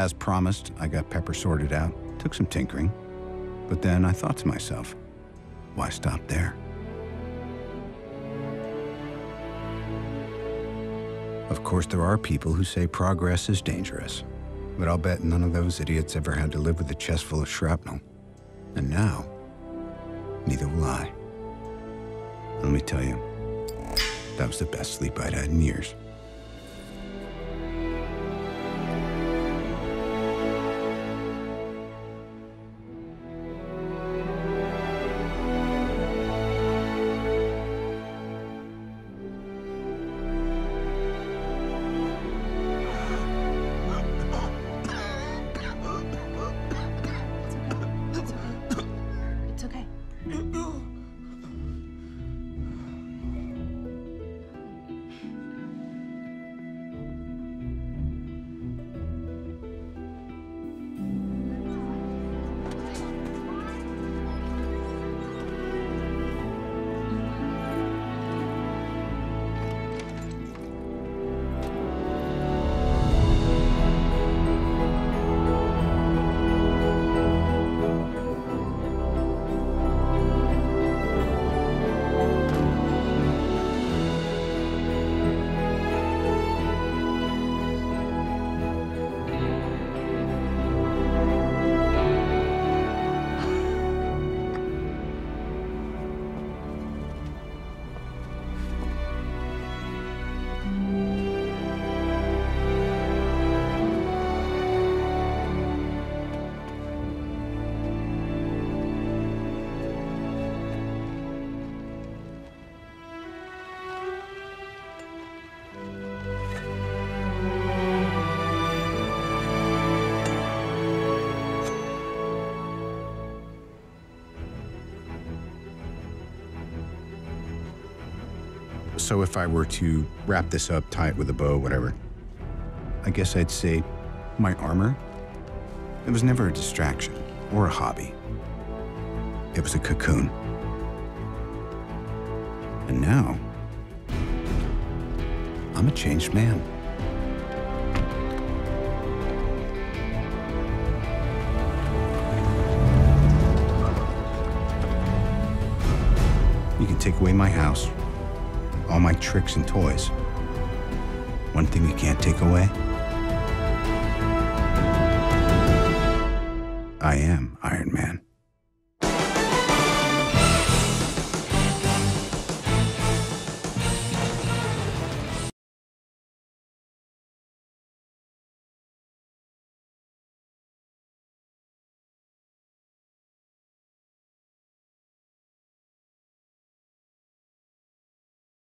As promised, I got Pepper sorted out, took some tinkering, but then I thought to myself, why stop there? Of course, there are people who say progress is dangerous, but I'll bet none of those idiots ever had to live with a chest full of shrapnel. And now, neither will I. Let me tell you, that was the best sleep I'd had in years. So if I were to wrap this up, tie it with a bow, whatever, I guess I'd say my armor, it was never a distraction or a hobby. It was a cocoon. And now, I'm a changed man. You can take away my house, all my tricks and toys. One thing you can't take away? I am Iron Man.